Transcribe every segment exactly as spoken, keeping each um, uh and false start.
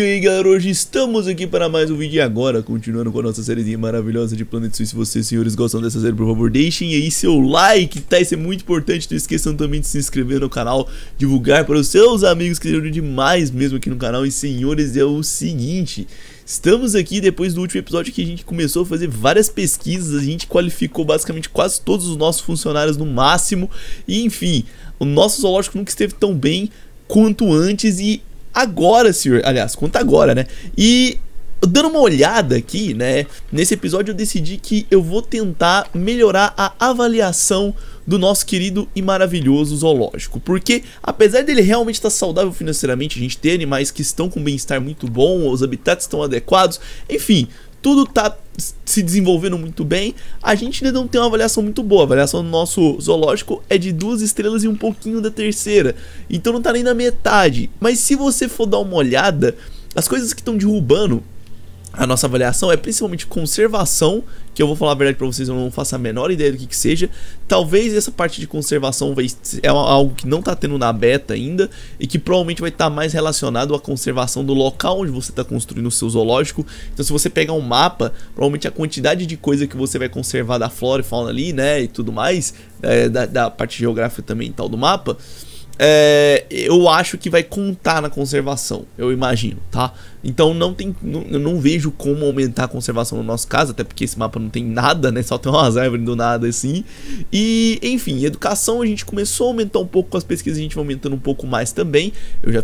E aí galera, hoje estamos aqui para mais um vídeo e agora, continuando com a nossa sériezinha maravilhosa de Planet Zoo. Se vocês, senhores, gostam dessa série, por favor, deixem aí seu like, tá? Isso é muito importante, não esqueçam também de se inscrever no canal, divulgar para os seus amigos que ajudam demais mesmo aqui no canal. E senhores, é o seguinte, estamos aqui depois do último episódio que a gente começou a fazer várias pesquisas, a gente qualificou basicamente quase todos os nossos funcionários no máximo. E enfim, o nosso zoológico nunca esteve tão bem quanto antes e... agora, senhor, aliás, conta agora, né? E dando uma olhada aqui, né? Nesse episódio eu decidi que eu vou tentar melhorar a avaliação do nosso querido e maravilhoso zoológico, porque apesar dele realmente estar saudável financeiramente, a gente tem animais que estão com bem-estar muito bom, os habitats estão adequados, enfim, tudo tá se desenvolvendo muito bem, a gente ainda não tem uma avaliação muito boa. A avaliação do nosso zoológico é de duas estrelas e um pouquinho da terceira, então não tá nem na metade. Mas se você for dar uma olhada, as coisas que estão derrubando a nossa avaliação é principalmente conservação, que eu vou falar a verdade pra vocês, eu não faço a menor ideia do que que seja. Talvez essa parte de conservação vai, é algo que não tá tendo na beta ainda, e que provavelmente vai estar tá mais relacionado à conservação do local onde você tá construindo o seu zoológico. Então se você pegar um mapa, provavelmente a quantidade de coisa que você vai conservar da flora e fauna ali, né, e tudo mais, é, da, da parte geográfica também e tal do mapa, É, eu acho que vai contar na conservação, eu imagino, tá? Então não tem, não, eu não vejo como aumentar a conservação no nosso caso, até porque esse mapa não tem nada, né? Só tem umas árvores do nada assim. E enfim, educação a gente começou a aumentar um pouco com as pesquisas, a gente vai aumentando um pouco mais também. Eu já,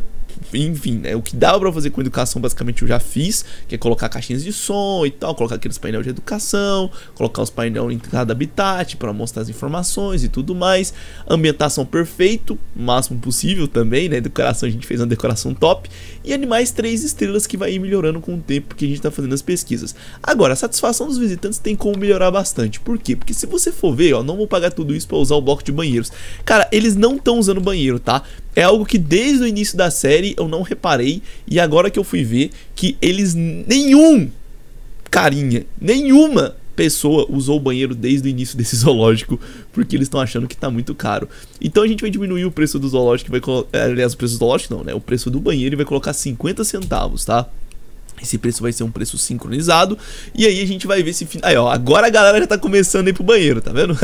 enfim, né, o que dava pra fazer com educação basicamente eu já fiz, que é colocar caixinhas de som e tal, colocar aqueles painéis de educação, colocar os painéis em cada habitat para mostrar as informações e tudo mais. Ambientação perfeito, o máximo possível também, né, decoração a gente fez uma decoração top. E animais três estrelas, que vai ir melhorando com o tempo que a gente tá fazendo as pesquisas. Agora, a satisfação dos visitantes tem como melhorar bastante. Por quê? Porque se você for ver, ó, não vou pagar tudo isso pra usar o bloco de banheiros. Cara, eles não estão usando banheiro, tá? É algo que desde o início da série eu não reparei, e agora que eu fui ver que eles, nenhum carinha, nenhuma pessoa usou o banheiro desde o início desse zoológico, porque eles estão achando que tá muito caro. Então a gente vai diminuir o preço do zoológico, vai colocar, aliás, o preço do zoológico não, né, o preço do banheiro, e vai colocar cinquenta centavos, tá? Esse preço vai ser um preço sincronizado. E aí a gente vai ver se... aí ó, agora a galera já tá começando a ir pro banheiro, tá vendo?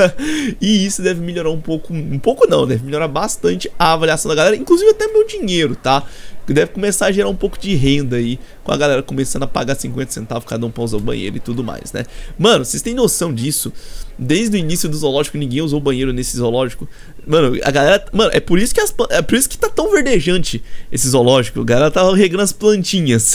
E isso deve melhorar um pouco. Um pouco não, deve melhorar bastante a avaliação da galera, inclusive até meu dinheiro, tá? Deve começar a gerar um pouco de renda aí, com a galera começando a pagar cinquenta centavos cada um pra usar o banheiro e tudo mais, né? Mano, vocês têm noção disso? Desde o início do zoológico ninguém usou banheiro nesse zoológico. Mano, a galera... mano, é por isso que as... é por isso que tá tão verdejante esse zoológico. A galera tava regando as plantinhas.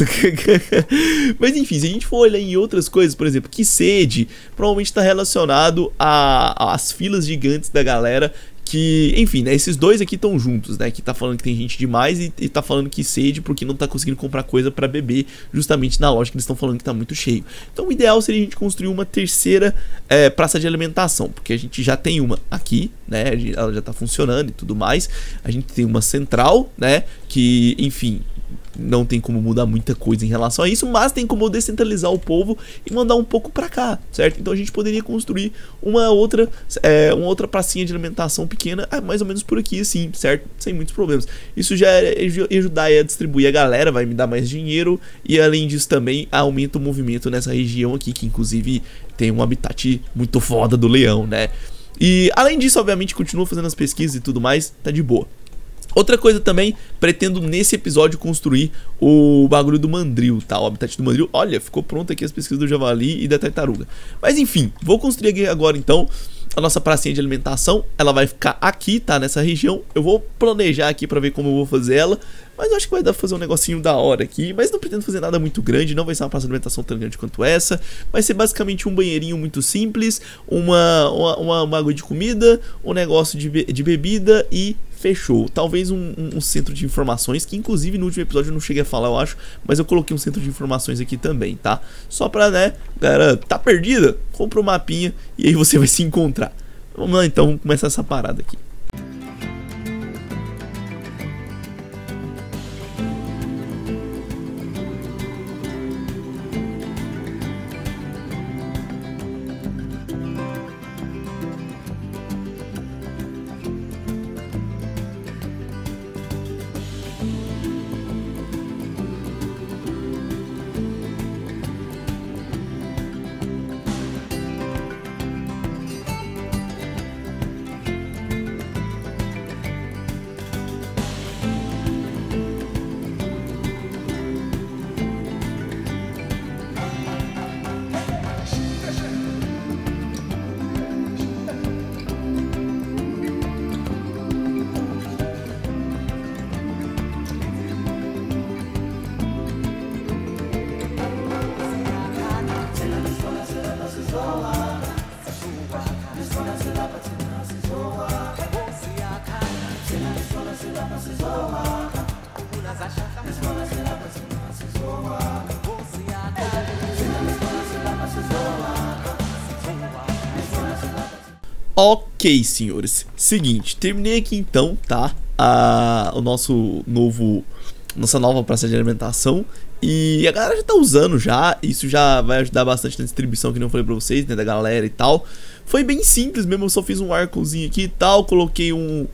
Mas enfim, se a gente for olhar em outras coisas, por exemplo, que sede, provavelmente tá relacionado a... às filas gigantes da galera. Que, enfim, né, esses dois aqui estão juntos, né, que tá falando que tem gente demais e, e tá falando que sede porque não tá conseguindo comprar coisa pra beber, justamente na loja que eles estão falando que tá muito cheio. Então o ideal seria a gente construir uma terceira é, praça de alimentação, porque a gente já tem uma aqui, né, ela já tá funcionando e tudo mais. A gente tem uma central, né, que, enfim, não tem como mudar muita coisa em relação a isso, mas tem como descentralizar o povo e mandar um pouco pra cá, certo? Então a gente poderia construir uma outra é, uma outra pracinha de alimentação pequena, mais ou menos por aqui assim, certo? Sem muitos problemas. Isso já ia ajudar a distribuir a galera, vai me dar mais dinheiro, e além disso também aumenta o movimento nessa região aqui, que inclusive tem um habitat muito foda do leão, né? E além disso, obviamente, continua fazendo as pesquisas e tudo mais, tá de boa. Outra coisa também, pretendo nesse episódio construir o bagulho do mandril, tá? O habitat do mandril. Olha, ficou pronto aqui as pesquisas do javali e da tartaruga. Mas enfim, vou construir aqui agora então a nossa pracinha de alimentação. Ela vai ficar aqui, tá? Nessa região. Eu vou planejar aqui pra ver como eu vou fazer ela, mas eu acho que vai dar pra fazer um negocinho da hora aqui. Mas não pretendo fazer nada muito grande, não vai ser uma praça de alimentação tão grande quanto essa. Vai ser basicamente um banheirinho muito simples, uma, uma, uma, uma água de comida, um negócio de, be de bebida e... fechou. Talvez um, um, um centro de informações, que inclusive no último episódio eu não cheguei a falar, eu acho, mas eu coloquei um centro de informações aqui também, tá? Só pra, né, galera, tá perdida? Compra um mapinha e aí você vai se encontrar. Vamos lá então, vamos começar essa parada aqui. Ok, senhores, seguinte, terminei aqui então, tá, a, o nosso novo, nossa nova praça de alimentação. E a galera já tá usando já, isso já vai ajudar bastante na distribuição, que não falei pra vocês, né, da galera e tal. Foi bem simples mesmo, eu só fiz um arcozinho aqui e tal, coloquei um,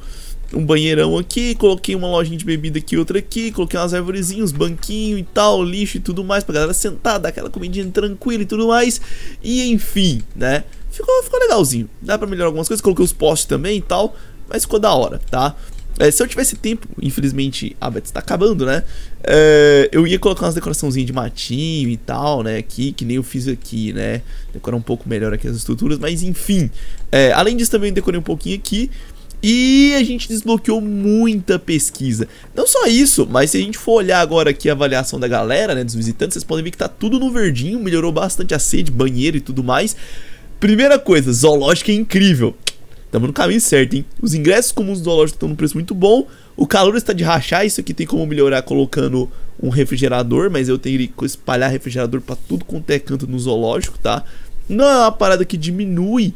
um banheirão aqui, coloquei uma lojinha de bebida aqui, outra aqui, coloquei umas arvorezinhas, banquinho e tal, lixo e tudo mais, pra galera sentar, dar aquela comidinha tranquila e tudo mais. E enfim, né, ficou, ficou legalzinho, dá pra melhorar algumas coisas, coloquei os postes também e tal, mas ficou da hora, tá? É, se eu tivesse tempo, infelizmente a beta está acabando, né? É, eu ia colocar umas decoraçãozinhas de matinho e tal, né? Aqui, que nem eu fiz aqui, né? Decorar um pouco melhor aqui as estruturas, mas enfim. É, além disso, também decorei um pouquinho aqui. E a gente desbloqueou muita pesquisa. Não só isso, mas se a gente for olhar agora aqui a avaliação da galera, né? Dos visitantes, vocês podem ver que tá tudo no verdinho, melhorou bastante a sede, banheiro e tudo mais. Primeira coisa, zoológico é incrível. Estamos no caminho certo, hein? Os ingressos comuns do zoológico estão num preço muito bom. O calor está de rachar. Isso aqui tem como melhorar colocando um refrigerador, mas eu tenho que espalhar refrigerador para tudo quanto é canto no zoológico, tá? Não é uma parada que diminui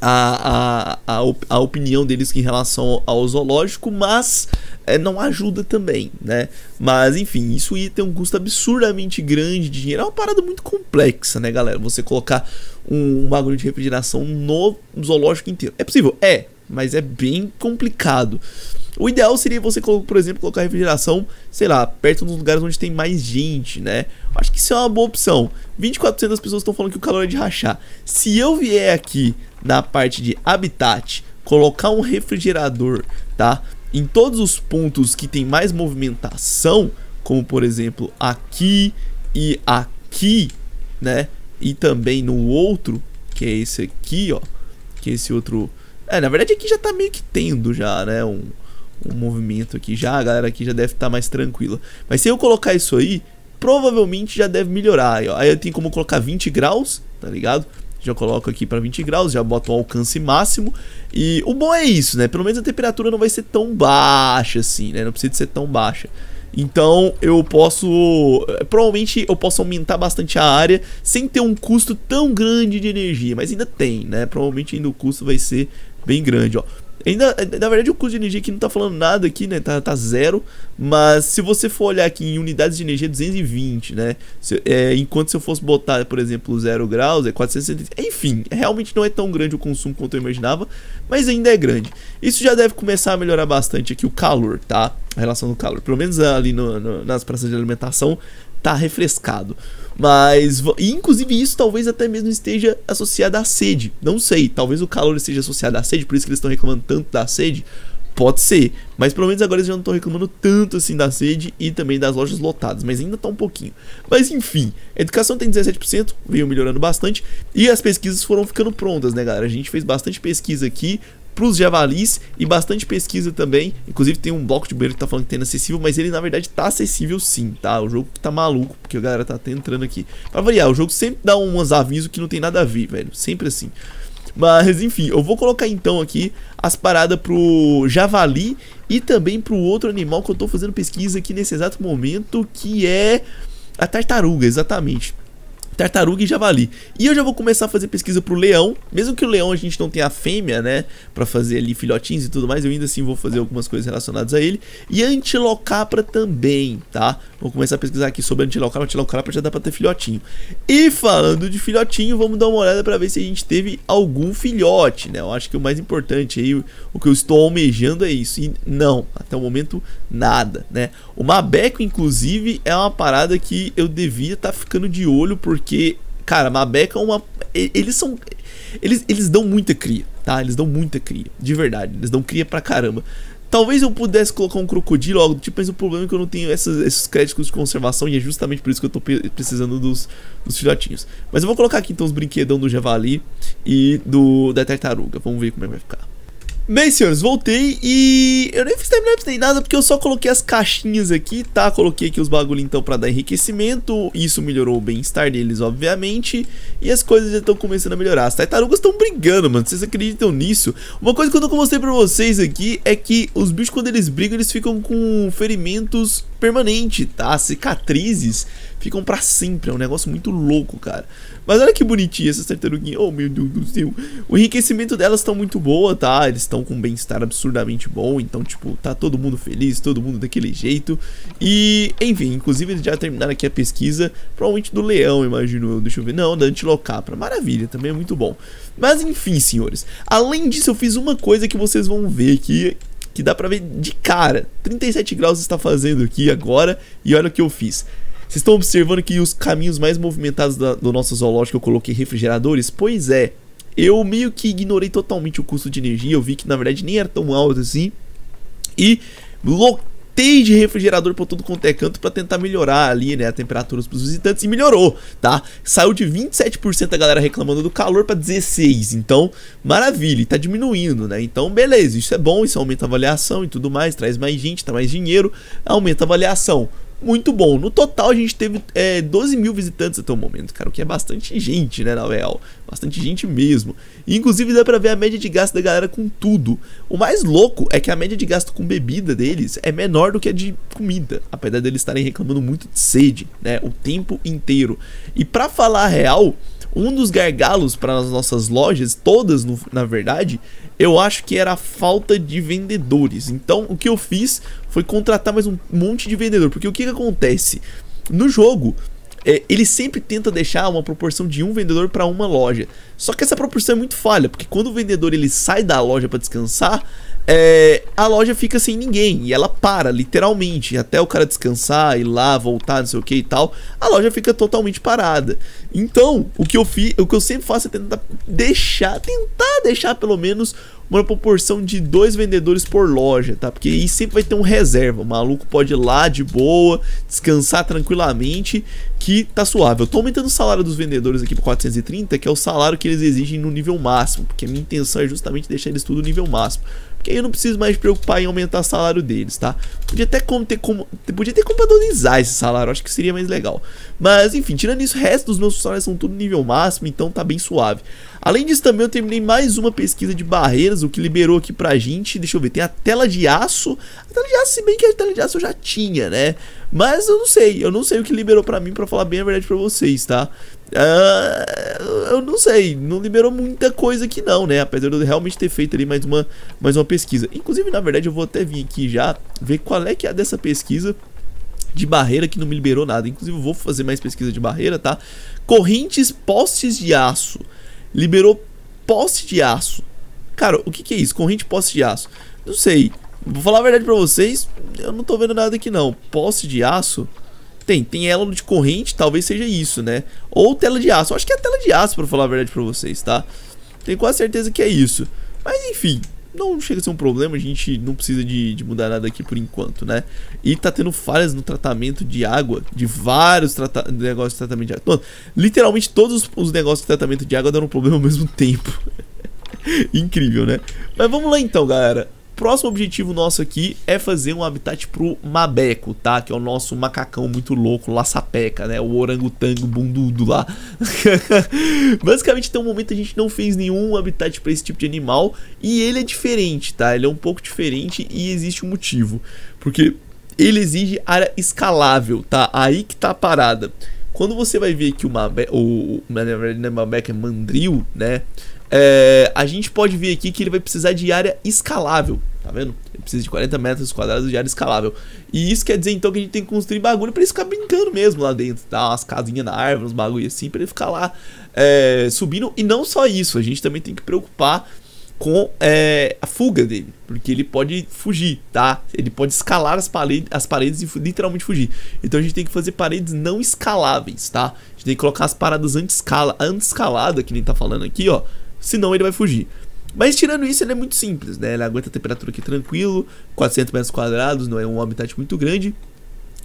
a, a, a, op, a opinião deles em relação ao zoológico, mas é, não ajuda também, né? Mas enfim, isso ia ter um custo absurdamente grande de dinheiro. É uma parada muito complexa, né, galera? Você colocar um, um bagulho de refrigeração no zoológico inteiro. É possível? É, mas é bem complicado. O ideal seria você, por exemplo, colocar refrigeração, sei lá, perto dos lugares onde tem mais gente, né? Acho que isso é uma boa opção. vinte e quatro por cento das pessoas estão falando que o calor é de rachar. Se eu vier aqui na parte de habitat, colocar um refrigerador, tá? Em todos os pontos que tem mais movimentação, como por exemplo aqui e aqui, né? E também no outro, que é esse aqui, ó. Que é esse outro... É, na verdade aqui já tá meio que tendo já, né? Um, um movimento aqui já, a galera aqui já deve estar mais tranquila. Mas se eu colocar isso aí, provavelmente já deve melhorar. Aí, ó, aí eu tenho como colocar vinte graus, tá ligado? Já coloco aqui para vinte graus, já boto um alcance máximo. E o bom é isso, né? Pelo menos a temperatura não vai ser tão baixa assim, né? Não precisa de ser tão baixa. Então eu posso... Provavelmente eu posso aumentar bastante a área sem ter um custo tão grande de energia. Mas ainda tem, né? Provavelmente ainda o custo vai ser bem grande, ó. Ainda, na verdade o custo de energia aqui não tá falando nada aqui, né, tá, tá zero. Mas se você for olhar aqui em unidades de energia é duzentos e vinte, né, se, é, enquanto se eu fosse botar, por exemplo, zero graus é quatrocentos e setenta, enfim, realmente não é tão grande o consumo quanto eu imaginava, mas ainda é grande. Isso já deve começar a melhorar bastante aqui o calor, tá, a relação do calor, pelo menos ali no, no, nas praças de alimentação tá refrescado. Mas, e inclusive isso talvez até mesmo esteja associado à sede. Não sei, talvez o calor esteja associado à sede, por isso que eles estão reclamando tanto da sede. Pode ser, mas pelo menos agora eles já não estão reclamando tanto assim da sede e também das lojas lotadas, mas ainda tá um pouquinho. Mas enfim, a educação tem dezessete por cento, veio melhorando bastante. E as pesquisas foram ficando prontas, né, galera? A gente fez bastante pesquisa aqui pros javalis e bastante pesquisa também. Inclusive tem um bloco de banheiro que tá falando que tá inacessível, mas ele na verdade tá acessível sim, tá? O jogo tá maluco, porque a galera tá até entrando aqui. Pra variar, o jogo sempre dá uns avisos que não tem nada a ver, velho, sempre assim. Mas enfim, eu vou colocar então aqui as paradas pro javali e também pro outro animal que eu tô fazendo pesquisa aqui nesse exato momento, que é a tartaruga, exatamente. Tartaruga e javali. E eu já vou começar a fazer pesquisa pro leão. Mesmo que o leão a gente não tenha a fêmea, né, pra fazer ali filhotinhos e tudo mais, eu ainda assim vou fazer algumas coisas relacionadas a ele. E a antilocapra também, tá? Vou começar a pesquisar aqui sobre a antilocapra. A antilocapra já dá pra ter filhotinho. E falando de filhotinho, vamos dar uma olhada pra ver se a gente teve algum filhote, né? Eu acho que o mais importante aí, o que eu estou almejando é isso. E não, até o momento, nada, né? O Mabeco, inclusive, é uma parada que eu devia estar tá ficando de olho, porque Porque, cara, Mabeco é uma... Eles são... Eles, eles dão muita cria, tá? Eles dão muita cria, de verdade. Eles dão cria pra caramba. Talvez eu pudesse colocar um crocodilo ou algo do tipo, mas o problema é que eu não tenho essas, esses créditos de conservação. E é justamente por isso que eu tô precisando dos, dos filhotinhos. Mas eu vou colocar aqui, então, os brinquedão do javali e do, da tartaruga. Vamos ver como é que vai ficar. Bem, senhores, voltei e eu nem fiz timelapse nem nada, porque eu só coloquei as caixinhas aqui, tá? Coloquei aqui os bagulho então pra dar enriquecimento, isso melhorou o bem-estar deles, obviamente, e as coisas já estão começando a melhorar. As tartarugas estão brigando, mano, vocês acreditam nisso? Uma coisa que eu nunca mostrei pra vocês aqui é que os bichos, quando eles brigam, eles ficam com ferimentos permanente, tá? As cicatrizes ficam pra sempre, é um negócio muito louco, cara. Mas olha que bonitinha essas tartaruguinhas, oh meu Deus do céu. O enriquecimento delas tá muito boa, tá? Eles estão com um bem-estar absurdamente bom, então tipo, tá todo mundo feliz, todo mundo daquele jeito. E, enfim, inclusive eles já terminaram aqui a pesquisa, provavelmente do leão, imagino eu, deixa eu ver, não, da Antilocapra, maravilha, também é muito bom. Mas enfim, senhores, além disso eu fiz uma coisa que vocês vão ver aqui, que dá pra ver de cara, trinta e sete graus está fazendo aqui agora, e olha o que eu fiz. Vocês estão observando que os caminhos mais movimentados da, do nosso zoológico eu coloquei refrigeradores? Pois é, eu meio que ignorei totalmente o custo de energia, eu vi que na verdade nem era tão alto assim, e lotei de refrigerador por todo quanto é canto pra tentar melhorar ali, né, a temperatura pros visitantes, e melhorou, tá? Saiu de vinte e sete por cento da galera reclamando do calor pra dezesseis por cento, então, maravilha, e tá diminuindo, né? Então, beleza, isso é bom, isso aumenta a avaliação e tudo mais, traz mais gente, tá mais dinheiro, aumenta a avaliação. Muito bom, no total a gente teve é, doze mil visitantes até o momento, cara, o que é bastante gente, né, na real, bastante gente mesmo, e, inclusive dá pra ver a média de gasto da galera com tudo. O mais louco é que a média de gasto com bebida deles é menor do que a de comida, apesar deles estarem reclamando muito de sede, né, o tempo inteiro. E pra falar a real, um dos gargalos para as nossas lojas, todas no, na verdade, eu acho que era a falta de vendedores. Então o que eu fiz foi contratar mais um monte de vendedor, porque o que, que acontece? No jogo, é, ele sempre tenta deixar uma proporção de um vendedor para uma loja. Só que essa proporção é muito falha, porque quando o vendedor ele sai da loja para descansar, é, a loja fica sem ninguém e ela para, literalmente, até o cara descansar, ir lá, voltar, não sei o que e tal, a loja fica totalmente parada. Então, o que eu fiz, o que eu sempre faço é tentar deixar, tentar deixar pelo menos uma proporção de dois vendedores por loja, tá? Porque aí sempre vai ter um reserva, o maluco pode ir lá de boa, descansar tranquilamente, que tá suave. Eu tô aumentando o salário dos vendedores aqui para quatrocentos e trinta, que é o salário que eles exigem no nível máximo, porque a minha intenção é justamente deixar eles tudo no nível máximo. Porque aí eu não preciso mais me preocupar em aumentar o salário deles, tá? Podia até como ter como, podia ter como padronizar esse salário, acho que seria mais legal. Mas enfim, tirando isso, o resto dos meus funcionários são tudo nível máximo, então tá bem suave. Além disso também eu terminei mais uma pesquisa de barreiras, o que liberou aqui pra gente, deixa eu ver, tem a tela de aço. A tela de aço, se bem que a tela de aço eu já tinha, né? Mas eu não sei, eu não sei o que liberou pra mim, pra falar bem a verdade pra vocês, tá? Uh, eu não sei, não liberou muita coisa aqui não, né? Apesar de eu realmente ter feito ali mais uma, mais uma pesquisa. Inclusive, na verdade, eu vou até vir aqui já ver qual é que é dessa pesquisa de barreira que não me liberou nada. Inclusive, eu vou fazer mais pesquisa de barreira, tá? Correntes, postes de aço. Liberou poste de aço. Cara, o que que é isso? Corrente, poste de aço. Não sei, vou falar a verdade pra vocês, eu não tô vendo nada aqui não. Poste de aço... Tem, tem elo de corrente, talvez seja isso, né? Ou tela de aço, eu acho que é a tela de aço, pra falar a verdade pra vocês, tá? Tenho quase certeza que é isso. Mas enfim, não chega a ser um problema, a gente não precisa de, de mudar nada aqui por enquanto, né? E tá tendo falhas no tratamento de água, de vários negócios de tratamento de água. Mano, literalmente todos os negócios de tratamento de água deram um problema ao mesmo tempo. Incrível, né? Mas vamos lá então, galera. O próximo objetivo nosso aqui é fazer um habitat pro Mabeco, tá? Que é o nosso macacão muito louco, laçapeca, né? O orangotango bundudo lá. Basicamente, até o momento a gente não fez nenhum habitat pra esse tipo de animal. E ele é diferente, tá? Ele é um pouco diferente e existe um motivo. Porque ele exige área escalável, tá? Aí que tá a parada. Quando você vai ver que o Mabeco, o, na verdade não é Mabeco, é Mandril, né? É, a gente pode ver aqui que ele vai precisar de área escalável, tá vendo? Ele precisa de quarenta metros quadrados de área escalável. E isso quer dizer então que a gente tem que construir bagulho pra ele ficar brincando mesmo lá dentro, tá? Umas casinhas na árvore, uns bagulho assim, pra ele ficar lá é, subindo. E não só isso, a gente também tem que preocupar com é, a fuga dele, porque ele pode fugir, tá? Ele pode escalar as paredes, as paredes e literalmente fugir. Então a gente tem que fazer paredes não escaláveis, tá? A gente tem que colocar as paradas anti-escala, anti-escalada, que nem tá falando aqui, ó. Senão ele vai fugir. Mas tirando isso, ele é muito simples, né? Ele aguenta a temperatura aqui tranquilo, quatrocentos metros quadrados, não é um habitat muito grande.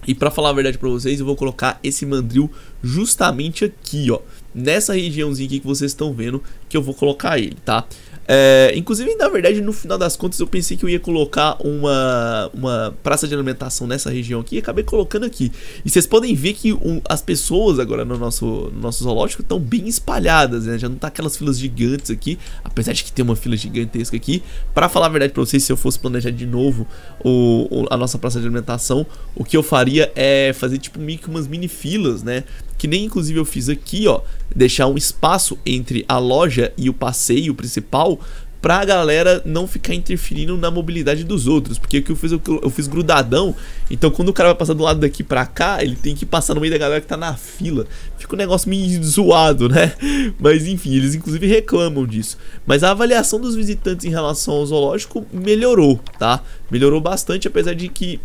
E pra falar a verdade pra vocês, eu vou colocar esse mandril justamente aqui, ó. Nessa regiãozinha aqui que vocês estão vendo, que eu vou colocar ele, tá? É, inclusive, na verdade, no final das contas, eu pensei que eu ia colocar uma, uma praça de alimentação nessa região aqui e acabei colocando aqui. E vocês podem ver que um, as pessoas agora no nosso, no nosso zoológico estão bem espalhadas, né? Já não tá aquelas filas gigantes aqui, apesar de que tem uma fila gigantesca aqui. Pra falar a verdade pra vocês, se eu fosse planejar de novo o, o, a nossa praça de alimentação, o que eu faria é fazer tipo meio que umas mini filas, né? Que nem inclusive eu fiz aqui, ó, deixar um espaço entre a loja e o passeio principal pra galera não ficar interferindo na mobilidade dos outros, porque aqui eu fiz, eu fiz grudadão, então quando o cara vai passar do lado daqui pra cá, ele tem que passar no meio da galera que tá na fila, fica um negócio meio zoado, né? Mas enfim, eles inclusive reclamam disso, mas a avaliação dos visitantes em relação ao zoológico melhorou, tá? Melhorou bastante, apesar de que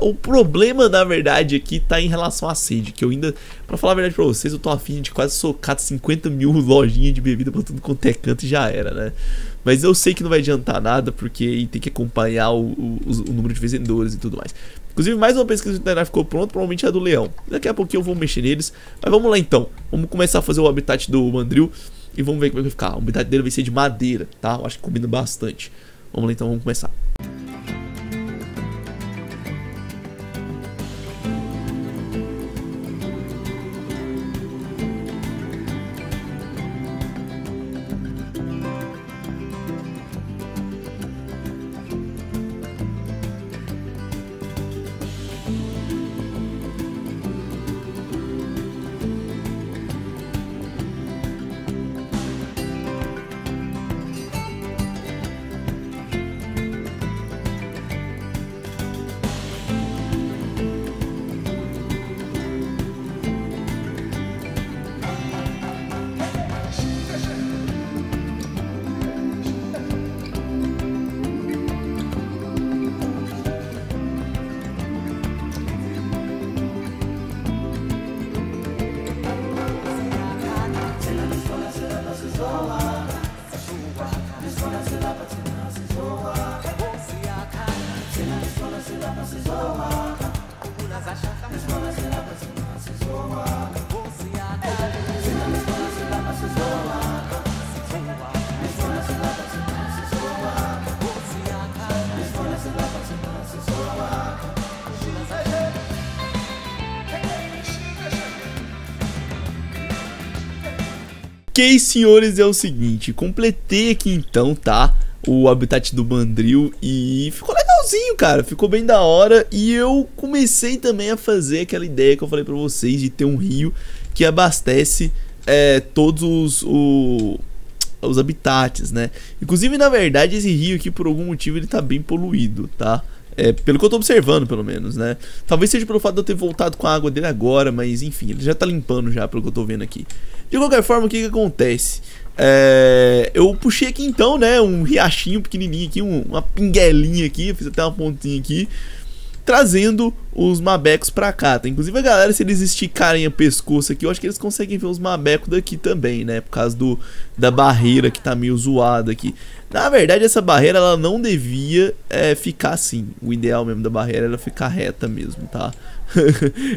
o problema, na verdade, aqui tá em relação à sede, que eu ainda, pra falar a verdade pra vocês, eu tô afim de quase socar cinquenta mil lojinhas de bebida pra tudo quanto é canto e já era, né? Mas eu sei que não vai adiantar nada, porque tem que acompanhar o, o, o número de vendedores e tudo mais. Inclusive, mais uma pesquisa veterinária ficou pronta, provavelmente é a do leão. Daqui a pouquinho eu vou mexer neles, mas vamos lá então. Vamos começar a fazer o habitat do mandril e vamos ver como é que vai ficar. O habitat dele vai ser de madeira, tá? Eu acho que combina bastante. Vamos lá então, vamos começar. Ok, senhores, é o seguinte, completei aqui então, tá, o habitat do mandril e ficou legalzinho, cara, ficou bem da hora. E eu comecei também a fazer aquela ideia que eu falei pra vocês de ter um rio que abastece é, todos os, o, os habitats, né? Inclusive, na verdade, esse rio aqui, por algum motivo, ele tá bem poluído, tá? É, pelo que eu tô observando, pelo menos, né? Talvez seja pelo fato de eu ter voltado com a água dele agora, mas enfim, ele já tá limpando já, pelo que eu tô vendo aqui. De qualquer forma, o que que acontece? É, eu puxei aqui então, né, um riachinho pequenininho aqui, um, uma pinguelinha aqui, fiz até uma pontinha aqui, trazendo os mabecos pra cá, tá? Inclusive a galera, se eles esticarem o pescoço aqui, eu acho que eles conseguem ver os mabecos daqui também, né? Por causa do, da barreira que tá meio zoada aqui. Na verdade, essa barreira, ela não devia é, ficar assim. O ideal mesmo da barreira era ficar reta mesmo, tá?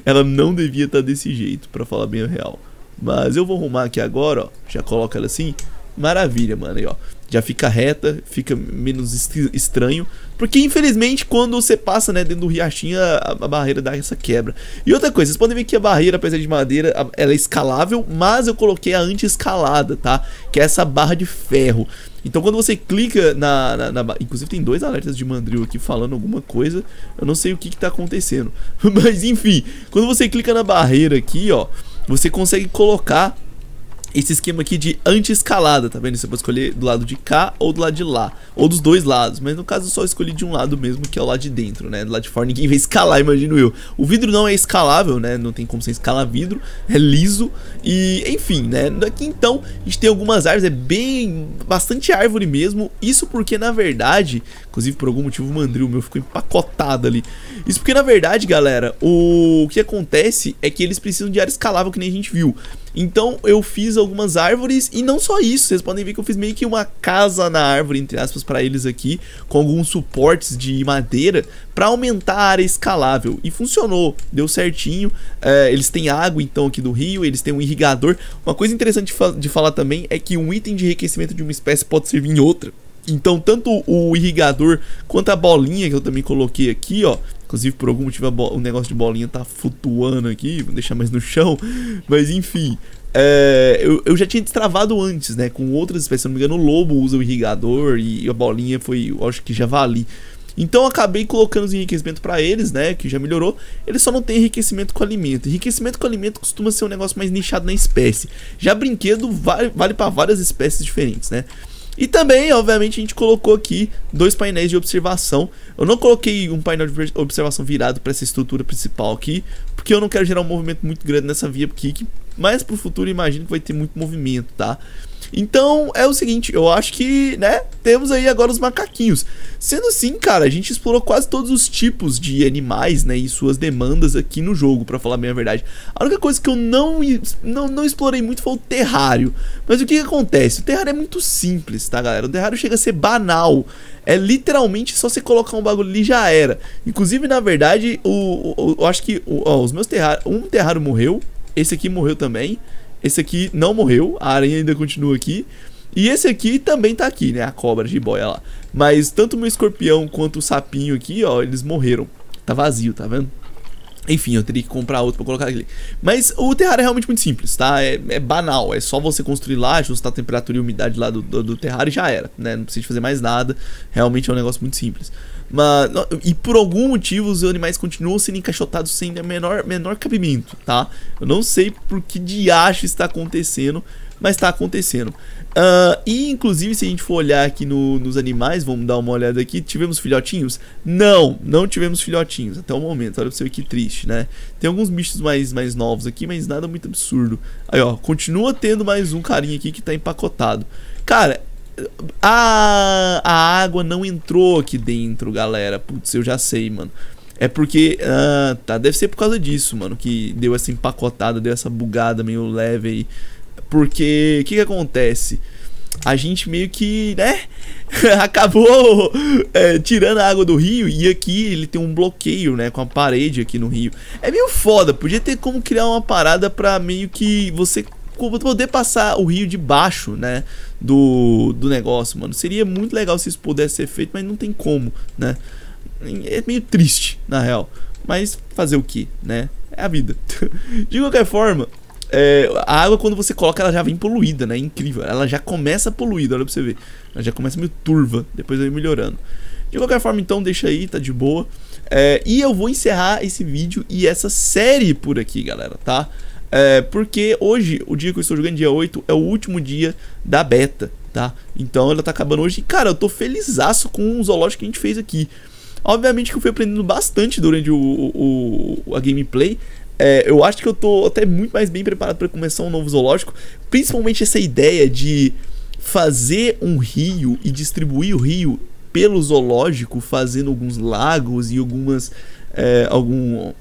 Ela não devia estar tá desse jeito, pra falar bem o real. Mas eu vou arrumar aqui agora, ó. Já coloca ela assim. Maravilha, mano, aí, ó. Já fica reta, fica menos estranho, porque infelizmente quando você passa, né, dentro do riachinho, a, a barreira dá essa quebra. E outra coisa, vocês podem ver que a barreira, apesar de madeira, a, ela é escalável, mas eu coloquei a anti-escalada, tá? Que é essa barra de ferro. Então quando você clica na, na, na... Inclusive tem dois alertas de mandril aqui falando alguma coisa, eu não sei o que que tá acontecendo. Mas enfim, quando você clica na barreira aqui, ó, você consegue colocar esse esquema aqui de anti-escalada, tá vendo? Você pode escolher do lado de cá ou do lado de lá, ou dos dois lados, mas no caso eu só escolhi de um lado mesmo, que é o lado de dentro, né? Do lado de fora ninguém vai escalar, imagino eu. O vidro não é escalável, né? Não tem como você escalar vidro, é liso. E enfim, né? Aqui então a gente tem algumas árvores, é bem... bastante árvore mesmo. Isso porque na verdade, inclusive por algum motivo o mandril meu ficou empacotado ali. Isso porque na verdade, galera, o, o que acontece é que eles precisam de área escalável, que nem a gente viu. Então eu fiz algumas árvores, e não só isso, vocês podem ver que eu fiz meio que uma casa na árvore, entre aspas, pra eles aqui, com alguns suportes de madeira, pra aumentar a área escalável. E funcionou, deu certinho. É, eles têm água então aqui do rio, eles têm um irrigador. Uma coisa interessante de, fa de falar também é que um item de enriquecimento de uma espécie pode servir em outra. Então tanto o irrigador quanto a bolinha que eu também coloquei aqui, ó. Inclusive por algum motivo o negócio de bolinha tá flutuando aqui, vou deixar mais no chão. Mas enfim, é, eu, eu já tinha destravado antes, né, com outras espécies, se não me engano o lobo usa o irrigador e a bolinha foi, eu acho que javali. Então eu acabei colocando os enriquecimentos pra eles, né, que já melhorou. Eles só não tem enriquecimento com alimento. Enriquecimento com alimento costuma ser um negócio mais nichado na espécie. Já brinquedo vale, vale pra várias espécies diferentes, né. E também, obviamente, a gente colocou aqui dois painéis de observação. Eu não coloquei um painel de observação virado para essa estrutura principal aqui, porque eu não quero gerar um movimento muito grande nessa via aqui, mas pro futuro imagino que vai ter muito movimento, tá? Então é o seguinte, eu acho que, né, temos aí agora os macaquinhos. Sendo assim, cara, a gente explorou quase todos os tipos de animais, né, e suas demandas aqui no jogo, pra falar bem a verdade. A única coisa que eu não, não, não explorei muito foi o terrário. Mas o que, que acontece? O terrário é muito simples, tá, galera? O terrário chega a ser banal. É literalmente só você colocar um bagulho ali e já era. Inclusive, na verdade, o, o, eu acho que o, ó, os meus terrários... Um terrário morreu, esse aqui morreu também. Esse aqui não morreu, a aranha ainda continua aqui. E esse aqui também tá aqui, né? A cobra, a jiboia lá. Mas tanto o meu escorpião quanto o sapinho aqui, ó, eles morreram. Tá vazio, tá vendo? Enfim, eu teria que comprar outro pra colocar aqui. Mas o terrário é realmente muito simples, tá? É, é banal, é só você construir lá, ajustar a temperatura e a umidade lá do, do, do terrário e já era, né? Não precisa fazer mais nada, realmente é um negócio muito simples. Mas, e por algum motivo os animais continuam sendo encaixotados sem menor, menor cabimento, tá? Eu não sei por que diacho está acontecendo, mas tá acontecendo. Uh, e inclusive se a gente for olhar aqui no, nos animais, vamos dar uma olhada aqui. Tivemos filhotinhos? Não, não tivemos filhotinhos até o momento, olha pra você ver que triste, né? Tem alguns bichos mais, mais novos aqui, mas nada muito absurdo. Aí ó, continua tendo mais um carinha aqui que tá empacotado. Cara... A, a água não entrou aqui dentro, galera. Putz, eu já sei, mano. É porque, ah, tá, deve ser por causa disso, mano, que deu essa empacotada, deu essa bugada meio leve aí. Porque, o que que acontece? A gente meio que, né, acabou é, tirando a água do rio. E aqui ele tem um bloqueio, né, com a parede aqui no rio. É meio foda, podia ter como criar uma parada pra meio que você... poder passar o rio debaixo, né, do, do negócio, mano. Seria muito legal se isso pudesse ser feito, mas não tem como, né. É meio triste, na real. Mas fazer o que, né? É a vida. De qualquer forma, é, a água quando você coloca ela já vem poluída, né, é incrível. Ela já começa poluída, olha pra você ver. Ela já começa meio turva, depois vai melhorando. De qualquer forma, então, deixa aí, tá de boa. é, E eu vou encerrar esse vídeo e essa série por aqui, galera, tá? É, porque hoje, o dia que eu estou jogando, dia oito, é o último dia da beta, tá? Então ela tá acabando hoje e, cara, eu tô felizaço com o zoológico que a gente fez aqui. Obviamente que eu fui aprendendo bastante durante o, o, o, a gameplay. É, eu acho que eu tô até muito mais bem preparado para começar um novo zoológico. Principalmente essa ideia de fazer um rio e distribuir o rio pelo zoológico, fazendo alguns lagos e algumas... É, algum...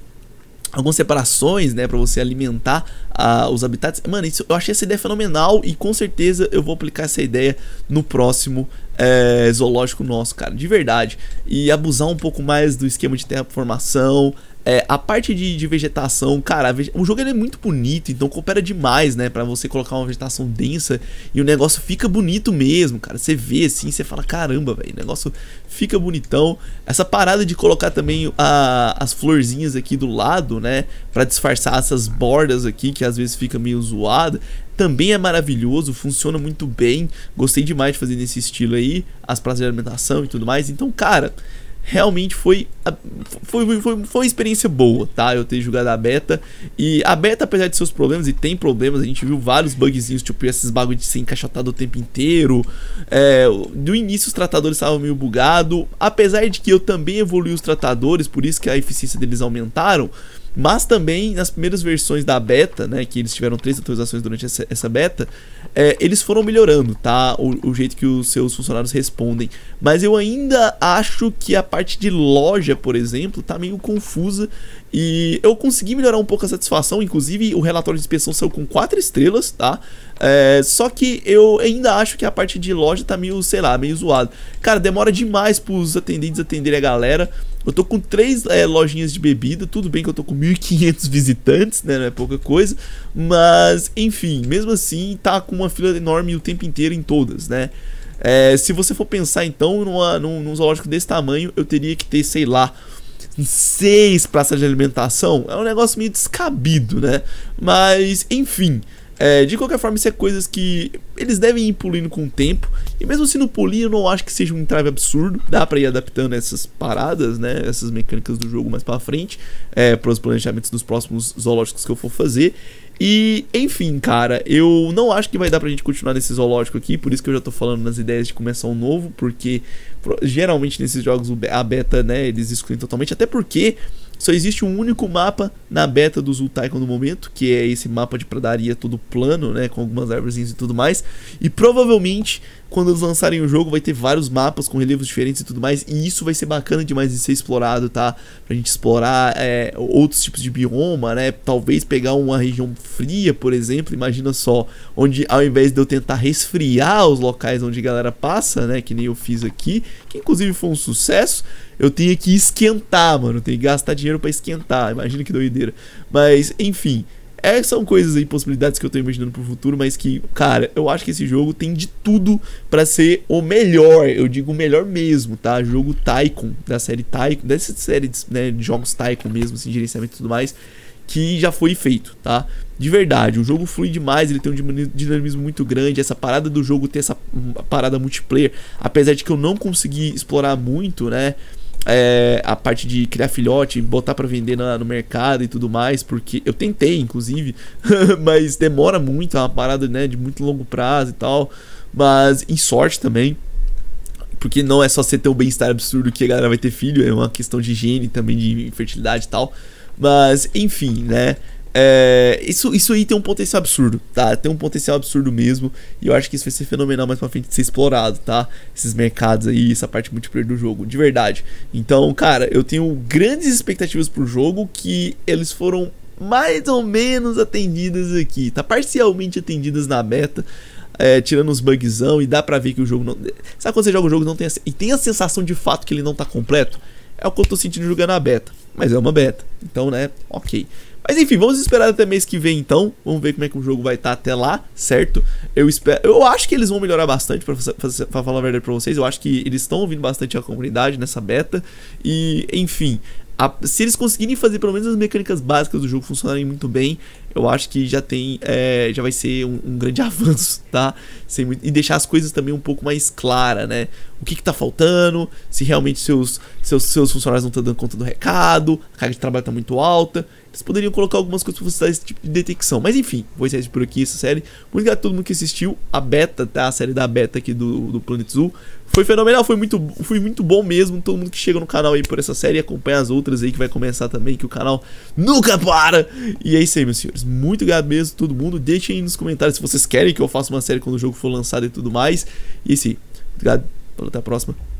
algumas separações, né, pra você alimentar uh, os habitats. Mano, isso, eu achei essa ideia fenomenal e com certeza eu vou aplicar essa ideia no próximo é, zoológico nosso, cara, de verdade. E abusar um pouco mais do esquema de terraformação. É, a parte de, de vegetação, cara, vege... o jogo ele é muito bonito, então coopera demais, né, pra você colocar uma vegetação densa e o negócio fica bonito mesmo, cara. Você vê assim, você fala, caramba, velho, o negócio fica bonitão. Essa parada de colocar também a, as florzinhas aqui do lado, né, pra disfarçar essas bordas aqui, que às vezes fica meio zoada, também é maravilhoso, funciona muito bem. Gostei demais de fazer nesse estilo aí, as praças de alimentação e tudo mais. Então, cara... Realmente foi, foi, foi, foi uma experiência boa, tá? Eu ter jogado a beta. E a beta, apesar de seus problemas, e tem problemas, a gente viu vários bugzinhos, tipo esses bagulho de ser encaixotado o tempo inteiro. É, no início os tratadores estavam meio bugados. Apesar de que eu também evoluí os tratadores, por isso que a eficiência deles aumentaram. Mas também nas primeiras versões da beta, né, que eles tiveram três atualizações durante essa, essa beta, é, eles foram melhorando, tá, o, o jeito que os seus funcionários respondem. Mas eu ainda acho que a parte de loja, por exemplo, tá meio confusa. E eu consegui melhorar um pouco a satisfação, inclusive o relatório de inspeção saiu com quatro estrelas, tá? É, só que eu ainda acho que a parte de loja tá meio, sei lá, meio zoado. Cara, demora demais pros atendentes atenderem a galera. Eu tô com três é, lojinhas de bebida, tudo bem que eu tô com mil e quinhentos visitantes, né? Não é pouca coisa. Mas, enfim, mesmo assim tá com uma fila enorme o tempo inteiro em todas, né? É, se você for pensar, então, numa, num, num zoológico desse tamanho, eu teria que ter, sei lá, seis praças de alimentação. É um negócio meio descabido, né? Mas, enfim, é, de qualquer forma, isso é coisas que eles devem ir pulindo com o tempo. E mesmo se não polir, eu não acho que seja um entrave absurdo. Dá pra ir adaptando essas paradas, né? Essas mecânicas do jogo mais pra frente, é, pros planejamentos dos próximos zoológicos que eu for fazer. E, enfim, cara, eu não acho que vai dar pra gente continuar nesse zoológico aqui. Por isso que eu já tô falando nas ideias de começar um novo, porque geralmente nesses jogos a beta, né, eles excluem totalmente. Até porque só existe um único mapa na beta do Zoo Tycoon no momento, que é esse mapa de pradaria todo plano, né, com algumas árvorezinhas e tudo mais. E provavelmente, quando eles lançarem o jogo, vai ter vários mapas com relevos diferentes e tudo mais. E isso vai ser bacana demais de ser explorado, tá? Pra gente explorar é, outros tipos de bioma, né? Talvez pegar uma região fria, por exemplo, imagina só, onde ao invés de eu tentar resfriar os locais onde a galera passa, né, que nem eu fiz aqui, que inclusive foi um sucesso, eu tenho que esquentar, mano, eu tenho que gastar dinheiro pra esquentar, imagina que doideira. Mas, enfim, essas são coisas aí, possibilidades que eu tô imaginando pro futuro, mas que, cara, eu acho que esse jogo tem de tudo pra ser o melhor, eu digo o melhor mesmo, tá? Jogo Tycoon, da série Tycoon, dessa série, né, de jogos Tycoon mesmo, assim, gerenciamento e tudo mais, que já foi feito, tá? De verdade, o jogo flui demais, ele tem um dinamismo muito grande. Essa parada do jogo ter essa parada multiplayer, apesar de que eu não consegui explorar muito, né? É, a parte de criar filhote, botar pra vender na, no mercado e tudo mais, porque eu tentei, inclusive, mas demora muito, é uma parada, né, de muito longo prazo e tal. Mas, em sorte também, porque não é só você ter um bem-estar absurdo que a galera vai ter filho, é uma questão de higiene também, de fertilidade e tal. Mas, enfim, né, é, isso, isso aí tem um potencial absurdo, tá? Tem um potencial absurdo mesmo. E eu acho que isso vai ser fenomenal mais pra frente de ser explorado, tá? Esses mercados aí, essa parte multiplayer do jogo, de verdade. Então, cara, eu tenho grandes expectativas pro jogo, que eles foram mais ou menos atendidas aqui, tá? Parcialmente atendidas na beta, é, tirando uns bugzão. E dá pra ver que o jogo não... Sabe quando você joga o jogo não tem a... e tem a sensação de fato que ele não tá completo? É o que eu tô sentindo jogando a beta. Mas é uma beta, então, né, ok. Mas enfim, vamos esperar até mês que vem, então. Vamos ver como é que o jogo vai estar até lá, certo? Eu espero, eu acho que eles vão melhorar bastante, pra, pra falar a verdade pra vocês. Eu acho que eles estão ouvindo bastante a comunidade nessa beta. E, enfim, a, se eles conseguirem fazer pelo menos as mecânicas básicas do jogo funcionarem muito bem, eu acho que já tem, é, já vai ser um, um grande avanço, tá? Sem muito, e deixar as coisas também um pouco mais claras, né? O que que tá faltando, se realmente seus, seus, seus funcionários não estão dando conta do recado, a carga de trabalho tá muito alta. Eles poderiam colocar algumas coisas pra facilitar esse tipo de detecção. Mas enfim, vou encerrar por aqui essa série. Muito obrigado a todo mundo que assistiu a beta, tá? A série da beta aqui do, do Planet Zoo. Foi fenomenal, foi muito, foi muito bom mesmo. Todo mundo que chega no canal aí por essa série, acompanha as outras aí que vai começar também, que o canal nunca para. E é isso aí, meus senhores. Muito obrigado mesmo a todo mundo. Deixem aí nos comentários se vocês querem que eu faça uma série quando o jogo for lançado e tudo mais. E é isso aí. Obrigado. Até a próxima.